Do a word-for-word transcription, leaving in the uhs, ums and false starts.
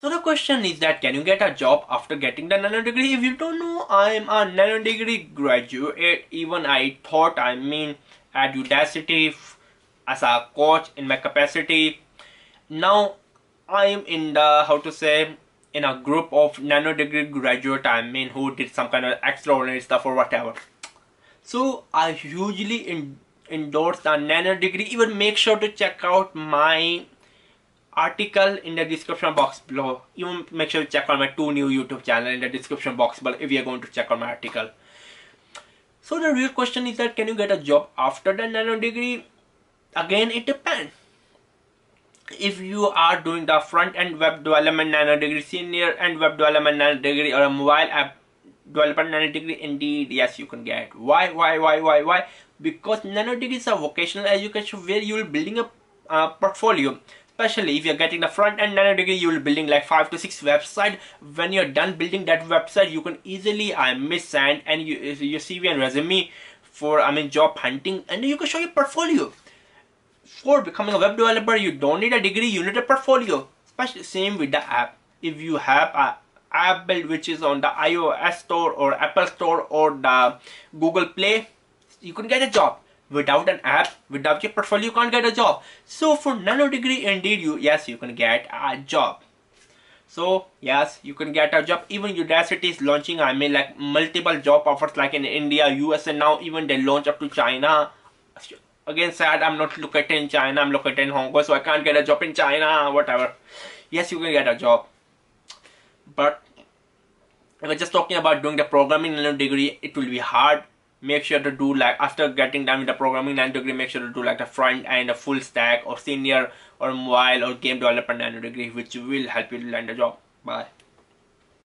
So the question is that can you get a job after getting the nano degree? If you don't know, I am a nano degree graduate. Even I thought, I mean, at Udacity as a coach in my capacity. Now I am in the, how to say, in a group of nano degree graduate, I mean, who did some kind of extraordinary stuff or whatever. So I hugely in, endorse the nano degree. Even make sure to check out my article in the description box below. Even make sure to check on my two new YouTube channel in the description box below if you are going to check on my article. So the real question is that can you get a job after the nano degree? Again, it depends. If you are doing the front end web development nano degree, senior end web development nano degree, or a mobile app development nano degree, indeed yes, you can get. Why, why, why, why, why? Because nano degrees are vocational education where you will building a uh, portfolio. Especially if you're getting the front end nano degree, you will be building like five to six websites. When you're done building that website, you can easily I miss send and you, your C V and resume for I mean job hunting, and you can show your portfolio. For becoming a web developer, you don't need a degree, you need a portfolio. Especially same with the app. If you have a app build which is on the iOS store or Apple store or the Google Play, you can get a job. Without an app, without your portfolio, you can't get a job. So for nano degree, indeed, you yes, you can get a job. So yes, you can get a job. Even Udacity is launching, I mean, like multiple job offers, like in India, U S, and now even they launch up to China. Again, sad, I'm not located in China. I'm located in Hong Kong, so I can't get a job in China. Whatever. Yes, you can get a job, but if we're just talking about doing the programming nano degree, it will be hard. Make sure to do like after getting done with the programming nano degree, make sure to do like the front and a full stack or senior or mobile or game developer nano degree, which will help you land a job. Bye.